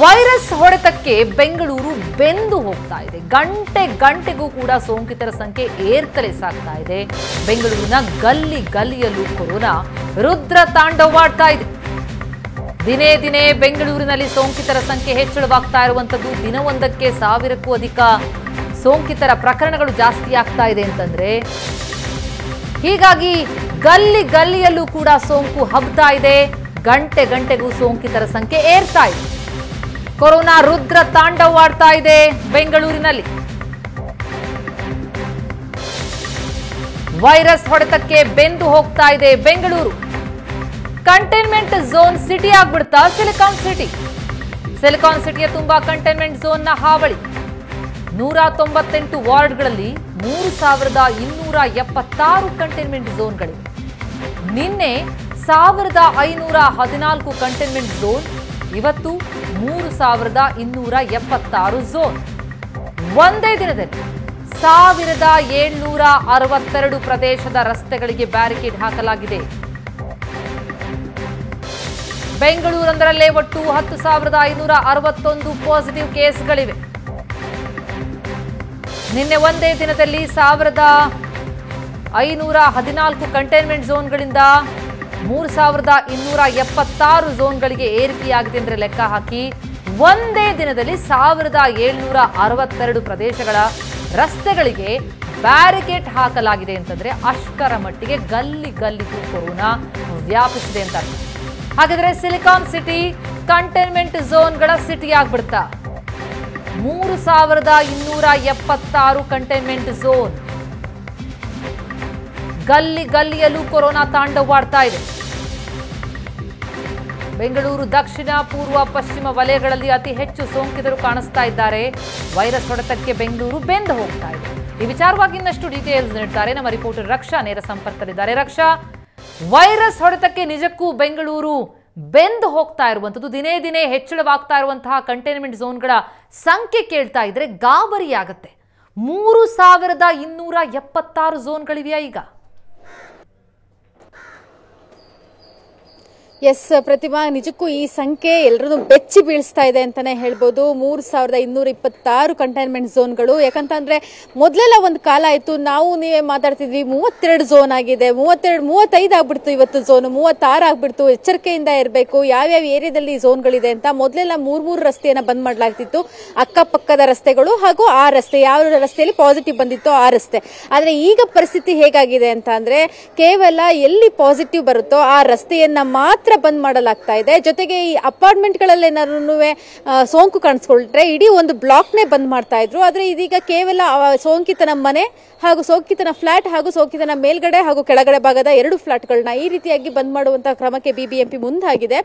Virus ಹೊಡೆತಕ್ಕೆ ಬೆಂಗಳೂರು ಬೆಂದು ಹೋಗ್ತಾ ಇದೆ. ಗಂಟೆಗೂ ಕೂಡ ಸೋಂಕಿತರ ಸಂಖ್ಯೆ ಏರ್ತಲೇ ಸಾಗ್ತಾ ಇದೆ. ಬೆಂಗಳೂರಿನ ಗಲ್ಲಿ ಗಲ್ಲಿಯಲ್ಲೂ ಕೊರೋನಾ ರುದ್ರ ತಾಂಡವವಾಡ್ತಾ ಇದೆ. ದಿನೇ ದಿನೇ ಬೆಂಗಳೂರಿನಲ್ಲಿ ಸೋಂಕಿತರ ಸಂಖ್ಯೆ ಹೆಚ್ಚಳವಾಗ್ತಾ ಇರುವಂಥದ್ದು. ದಿನವೊಂದಕ್ಕೆ 1000ಕ್ಕೂ ಅಧಿಕ ಸೋಂಕಿತರ ಪ್ರಕರಣಗಳು ಜಾಸ್ತಿ ಆಗ್ತಾ ಇದೆ ಅಂತಂದ್ರೆ, ಹೀಗಾಗಿ ಗಲ್ಲಿ ಗಲ್ಲಿಯಲ್ಲೂ ಕೂಡ ಸೋಂಕು ಹಬ್ತಾ ಇದೆ. ಗಂಟೆಗೂ ಸೋಂಕಿತರ ಸಂಖ್ಯೆ ಏರ್ತಾ ಇದೆ. ಕೊರೋನಾ ರುದ್ರ ತಾಂಡವವಾಡ್ತಾ ಇದೆ ಬೆಂಗಳೂರಿನಲ್ಲಿ. ವೈರಸ್ ಹೊಡೆತಕ್ಕೆ ಬೆಂದು ಹೋಗ್ತಾ ಇದೆ ಬೆಂಗಳೂರು. ಕಂಟೈನ್ಮೆಂಟ್ ಝೋನ್ ಸಿಟಿ ಆಗ್ಬಿಡ್ತಾ ಸಿಲಿಕಾನ್ ಸಿಟಿಯ ತುಂಬಾ ಕಂಟೈನ್ಮೆಂಟ್ ಝೋನ್ನ ಹಾವಳಿ. 198 ವಾರ್ಡ್ಗಳಲ್ಲಿ 3276 ಕಂಟೈನ್ಮೆಂಟ್ ಝೋನ್ಗಳಿವೆ. ನಿನ್ನೆ 1514 ಕಂಟೈನ್ಮೆಂಟ್ ಝೋನ್, ಇವತ್ತು 3276 ಝೋನ್. ಒಂದೇ ದಿನದಲ್ಲಿ 1762 ಪ್ರದೇಶದ ರಸ್ತೆಗಳಿಗೆ ಬ್ಯಾರಿಕೇಡ್ ಹಾಕಲಾಗಿದೆ. ಬೆಂಗಳೂರಂದರಲ್ಲೇ ಒಟ್ಟು 10,561 ಪಾಸಿಟಿವ್ ಕೇಸ್ಗಳಿವೆ. ನಿನ್ನೆ ಒಂದೇ ದಿನದಲ್ಲಿ 1514 ಕಂಟೈನ್ಮೆಂಟ್ ಝೋನ್ಗಳಿಂದ 3276 ಝೋನ್ಗಳಿಗೆ ಏರಿಕೆಯಾಗಿದೆ ಅಂದರೆ ಲೆಕ್ಕ ಹಾಕಿ, ಒಂದೇ ದಿನದಲ್ಲಿ 1762 ಪ್ರದೇಶಗಳ ರಸ್ತೆಗಳಿಗೆ ಬ್ಯಾರಿಕೇಡ್ ಹಾಕಲಾಗಿದೆ ಅಂತಂದ್ರೆ ಅಷ್ಟರ ಮಟ್ಟಿಗೆ ಗಲ್ಲಿಗೂ ಕೊರೋನಾ ವ್ಯಾಪಿಸಿದೆ ಅಂತ ಅರ್ಥ. ಹಾಗಾದ್ರೆ ಸಿಲಿಕಾನ್ ಸಿಟಿ ಕಂಟೈನ್ಮೆಂಟ್ ಝೋನ್ಗಳ ಸಿಟಿ ಆಗ್ಬಿಡ್ತಾ. 3276 ಕಂಟೈನ್ಮೆಂಟ್ ಝೋನ್. ಗಲ್ಲಿಯಲ್ಲೂ ಕೊರೋನಾ ತಾಂಡವವಾಡ್ತಾ ಇದೆ. ಬೆಂಗಳೂರು ದಕ್ಷಿಣ, ಪೂರ್ವ, ಪಶ್ಚಿಮ ವಲಯಗಳಲ್ಲಿ ಅತಿ ಹೆಚ್ಚು ಸೋಂಕಿತರು ಕಾಣಿಸ್ತಾ ಇದ್ದಾರೆ. ವೈರಸ್ ಹೊಡೆತಕ್ಕೆ ಬೆಂಗಳೂರು ಬೆಂದು ಹೋಗ್ತಾ ಇದೆ. ಈ ವಿಚಾರವಾಗಿ ಇನ್ನಷ್ಟು ಡೀಟೇಲ್ಸ್ ನೀಡ್ತಾರೆ ನಮ್ಮ ರಿಪೋರ್ಟರ್ ರಕ್ಷಾ, ನೇರ ಸಂಪರ್ಕದಲ್ಲಿದ್ದಾರೆ. ರಕ್ಷಾ, ವೈರಸ್ ಹೊಡೆತಕ್ಕೆ ನಿಜಕ್ಕೂ ಬೆಂಗಳೂರು ಬೆಂದು ಹೋಗ್ತಾ ಇರುವಂಥದ್ದು, ದಿನೇ ಹೆಚ್ಚಳವಾಗ್ತಾ ಇರುವಂತಹ ಕಂಟೈನ್ಮೆಂಟ್ ಝೋನ್ಗಳ ಸಂಖ್ಯೆ ಕೇಳ್ತಾ ಇದ್ರೆ ಗಾಬರಿ ಆಗುತ್ತೆ. 3276 ಝೋನ್ಗಳಿವೆಯಾ ಈಗ? ಎಸ್ ಪ್ರತಿಮಾ, ನಿಜಕ್ಕೂ ಈ ಸಂಖ್ಯೆ ಎಲ್ಲರನ್ನೂ ಬೆಚ್ಚಿ ಬೀಳಿಸ್ತಾ ಇದೆ ಅಂತಾನೆ ಹೇಳ್ಬೋದು. 3226 ಕಂಟೈನ್ಮೆಂಟ್ ಝೋನ್ಗಳು. ಯಾಕಂತಂದ್ರೆ ಮೊದಲೆಲ್ಲ ಒಂದು ಕಾಲ ಆಯಿತು, ನಾವು ನೀವೇ ಮಾತಾಡ್ತಿದ್ವಿ, 32 ಝೋನ್ ಆಗಿದೆ, 35 ಆಗ್ಬಿಡ್ತು, ಇವತ್ತು ಝೋನು 36 ಆಗ್ಬಿಡ್ತು, ಎಚ್ಚರಿಕೆಯಿಂದ ಇರಬೇಕು, ಯಾವ್ಯಾವ ಏರಿಯಾದಲ್ಲಿ ಝೋನ್ಗಳಿದೆ ಅಂತ. ಮೊದಲೆಲ್ಲ 3 ರಸ್ತೆಯನ್ನು ಬಂದ್ ಮಾಡಲಾಗ್ತಿತ್ತು, ಅಕ್ಕಪಕ್ಕದ ರಸ್ತೆಗಳು ಹಾಗೂ ಆ ರಸ್ತೆ, ಯಾವ ರಸ್ತೆಯಲ್ಲಿ ಪಾಸಿಟಿವ್ ಬಂದಿತ್ತು ಆ ರಸ್ತೆ. ಆದರೆ ಈಗ ಪರಿಸ್ಥಿತಿ ಹೇಗಾಗಿದೆ ಅಂತ ಅಂದರೆ, ಕೇವಲ ಎಲ್ಲಿ ಪಾಸಿಟಿವ್ ಬರುತ್ತೋ ಆ ರಸ್ತೆಯನ್ನು ಮಾತ್ರ ಬಂದ್ ಮಾಡಲಾಗ್ತಾ ಇದೆ. ಜೊತೆಗೆ ಈ ಅಪಾರ್ಟ್ಮೆಂಟ್ ಗಳಲ್ಲಿ ಏನಾದ್ರು ಸೋಂಕು ಕಾಣಿಸ್ಕೊಳ್ರೆ ಇಡೀ ಒಂದು ಬ್ಲಾಕ್ ನೇ ಬಂದ್ ಮಾಡ್ತಾ ಇದ್ರು. ಆದ್ರೆ ಇದೀಗ ಕೇವಲ ಸೋಂಕಿತನ ಮನೆ ಹಾಗೂ ಸೋಂಕಿತನ ಫ್ಲಾಟ್ ಹಾಗೂ ಸೋಂಕಿತನ ಮೇಲ್ಗಡೆ ಹಾಗೂ ಕೆಳಗಡೆ ಭಾಗದ 2 ಫ್ಲಾಟ್ಗಳನ್ನ ಈ ರೀತಿಯಾಗಿ ಬಂದ್ ಮಾಡುವಂತಹ ಕ್ರಮಕ್ಕೆ ಬಿಬಿಎಂಪಿ ಮುಂದಾಗಿದೆ.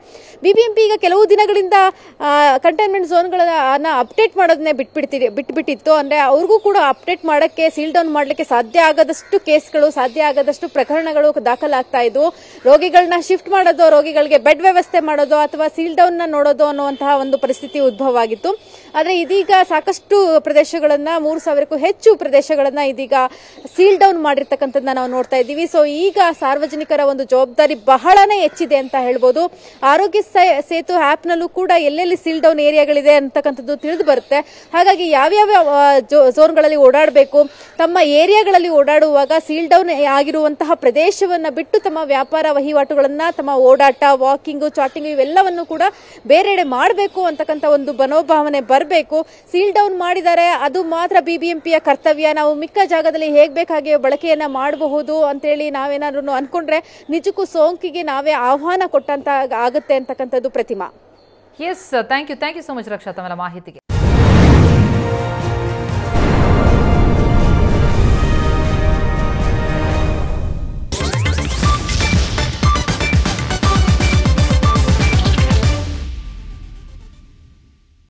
ಬಿಬಿಎಂಪಿ ಈಗ ಕೆಲವು ದಿನಗಳಿಂದ ಕಂಟೈನ್ಮೆಂಟ್ ಝೋನ್ಗಳನ್ನ ಅಪ್ಡೇಟ್ ಮಾಡೋದನ್ನೇ ಬಿಟ್ಬಿಟ್ಟಿತ್ತು. ಅಂದ್ರೆ ಅವ್ರಿಗೂ ಕೂಡ ಅಪ್ಡೇಟ್ ಮಾಡೋಕ್ಕೆ, ಸೀಲ್ ಡೌನ್ ಮಾಡಲಿಕ್ಕೆ ಸಾಧ್ಯ ಆಗದಷ್ಟು ಕೇಸ್ಗಳು, ಸಾಧ್ಯ ಆಗದಷ್ಟು ಪ್ರಕರಣಗಳು ದಾಖಲಾಗ್ತಾ ಇದ್ವು. ರೋಗಿಗಳನ್ನ ಶಿಫ್ಟ್ ಮಾಡೋದು, ರೋಗಿಗಳಿಗೆ ಬೆಡ್ ವ್ಯವಸ್ಥೆ ಮಾಡೋದು ಅಥವಾ ಸೀಲ್ ಡೌನ್ ನೋಡೋದು ಅನ್ನುವಂತಹ ಒಂದು ಪರಿಸ್ಥಿತಿ ಉದ್ಭವ ಆಗಿತ್ತು. ಆದರೆ ಇದೀಗ ಸಾಕಷ್ಟು ಪ್ರದೇಶಗಳನ್ನ, 3000ಕ್ಕೂ ಹೆಚ್ಚು ಪ್ರದೇಶಗಳನ್ನ ಇದೀಗ ಸೀಲ್ ಡೌನ್ ಮಾಡಿರ್ತಕ್ಕಂಥದ್ದನ್ನ ನಾವು ನೋಡ್ತಾ ಇದ್ದೀವಿ. ಸೊ ಈಗ ಸಾರ್ವಜನಿಕರ ಒಂದು ಜವಾಬ್ದಾರಿ ಬಹಳನೇ ಹೆಚ್ಚಿದೆ ಅಂತ ಹೇಳ್ಬೋದು. ಆರೋಗ್ಯ ಸೇತು ಆಪ್ ನಲ್ಲೂ ಕೂಡ ಎಲ್ಲೆಲ್ಲಿ ಸೀಲ್ ಡೌನ್ ಏರಿಯಾಗಳಿದೆ ಅಂತಕ್ಕಂಥದ್ದು ತಿಳಿದು ಬರುತ್ತೆ. ಹಾಗಾಗಿ ಯಾವ್ಯಾವ ಝೋನ್ಗಳಲ್ಲಿ ಓಡಾಡಬೇಕು, ತಮ್ಮ ಏರಿಯಾಗಳಲ್ಲಿ ಓಡಾಡುವಾಗ ಸೀಲ್ ಡೌನ್ ಆಗಿರುವಂತಹ ಪ್ರದೇಶವನ್ನ ಬಿಟ್ಟು ತಮ್ಮ ವ್ಯಾಪಾರ ವಹಿವಾಟುಗಳನ್ನ, ತಮ್ಮ ಓಡಾಟ, ವಾಕಿಂಗು, ಚಾಟಿಂಗು ಇವೆಲ್ಲವನ್ನು ಕೂಡ ಬೇರೆಡೆ ಮಾಡಬೇಕು ಅಂತಕ್ಕಂಥ ಒಂದು ಮನೋಭಾವನೆ ಬರಬೇಕು. ಸೀಲ್ ಡೌನ್ ಮಾಡಿದರೆ ಅದು ಮಾತ್ರ ಬಿಬಿಎಂಪಿಯ ಕರ್ತವ್ಯ, ನಾವು ಮಿಕ್ಕ ಜಾಗದಲ್ಲಿ ಹೇಗೆ ಬೇಕಾಗಿ ಬಳಕೆಯನ್ನ ಮಾಡಬಹುದು ಅಂತೇಳಿ ನಾವೇನಾದ್ರೂ ಅನ್ಕೊಂಡ್ರೆ ನಿಜಕ್ಕೂ ಸೋಂಕಿಗೆ ನಾವೇ ಆಹ್ವಾನ ಕೊಟ್ಟಂತ ಆಗುತ್ತೆ ಅಂತಕ್ಕಂಥದ್ದು Pratima. Yes, thank you so much Raksha ತಮ್ಮ ಮಾಹಿತಿಗೆ.